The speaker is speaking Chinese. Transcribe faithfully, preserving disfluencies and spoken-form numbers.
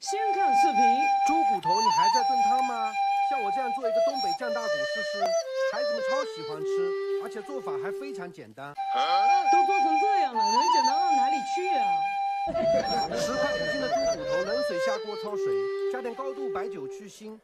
先看视频。猪骨头，你还在炖汤吗？像我这样做一个东北酱大骨试试，孩子们超喜欢吃，而且做法还非常简单。都做成这样了，能简单到哪里去啊？十块一斤的猪骨头，冷水下锅焯水，加点高度白酒去腥。